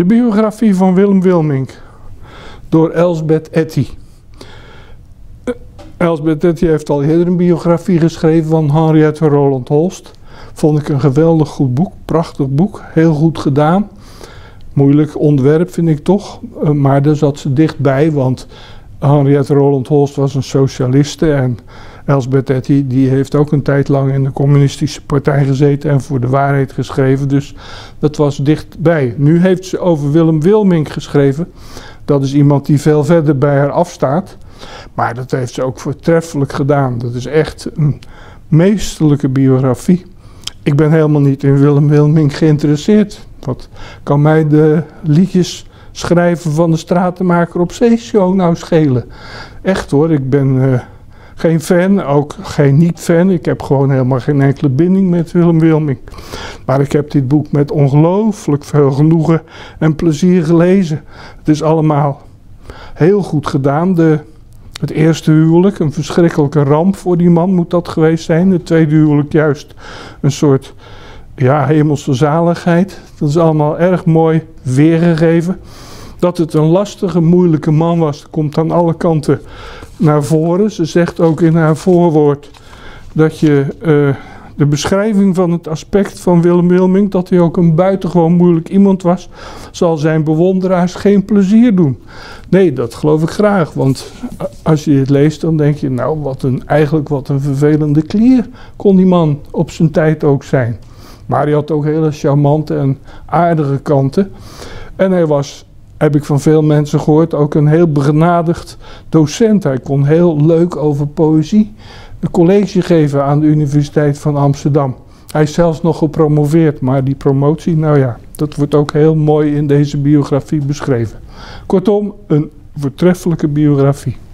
De biografie van Willem Wilmink door Elsbeth Etty. Elsbeth Etty heeft al eerder een biografie geschreven van Henriette Roland Holst. Vond ik een geweldig goed boek, prachtig boek, heel goed gedaan. Moeilijk ontwerp vind ik toch, maar daar zat ze dichtbij, want Henriette Roland Holst was een socialiste en Elsbeth Etty die heeft ook een tijd lang in de communistische partij gezeten en voor de waarheid geschreven, dus dat was dichtbij. Nu heeft ze over Willem Wilmink geschreven, dat is iemand die veel verder bij haar afstaat, maar dat heeft ze ook voortreffelijk gedaan. Dat is echt een meesterlijke biografie. Ik ben helemaal niet in Willem Wilmink geïnteresseerd. Wat kan mij de liedjes schrijven van de Stratemakeropzeeshow nou schelen? Echt hoor, ik ben geen fan, ook geen niet-fan. Ik heb gewoon helemaal geen enkele binding met Willem Wilmink. Maar ik heb dit boek met ongelooflijk veel genoegen en plezier gelezen. Het is allemaal heel goed gedaan. Het eerste huwelijk, een verschrikkelijke ramp voor die man moet dat geweest zijn. Het tweede huwelijk juist een soort, ja, hemelse zaligheid. Dat is allemaal erg mooi weergegeven. Dat het een lastige, moeilijke man was, komt aan alle kanten naar voren. Ze zegt ook in haar voorwoord dat je de beschrijving van het aspect van Willem Wilmink, dat hij ook een buitengewoon moeilijk iemand was, zal zijn bewonderaars geen plezier doen. Nee, dat geloof ik graag, want als je dit leest dan denk je, nou eigenlijk wat een vervelende klier kon die man op zijn tijd ook zijn. Maar hij had ook hele charmante en aardige kanten. En hij was, heb ik van veel mensen gehoord, ook een heel begenadigd docent. Hij kon heel leuk over poëzie een college geven aan de Universiteit van Amsterdam. Hij is zelfs nog gepromoveerd, maar die promotie, nou ja, dat wordt ook heel mooi in deze biografie beschreven. Kortom, een voortreffelijke biografie.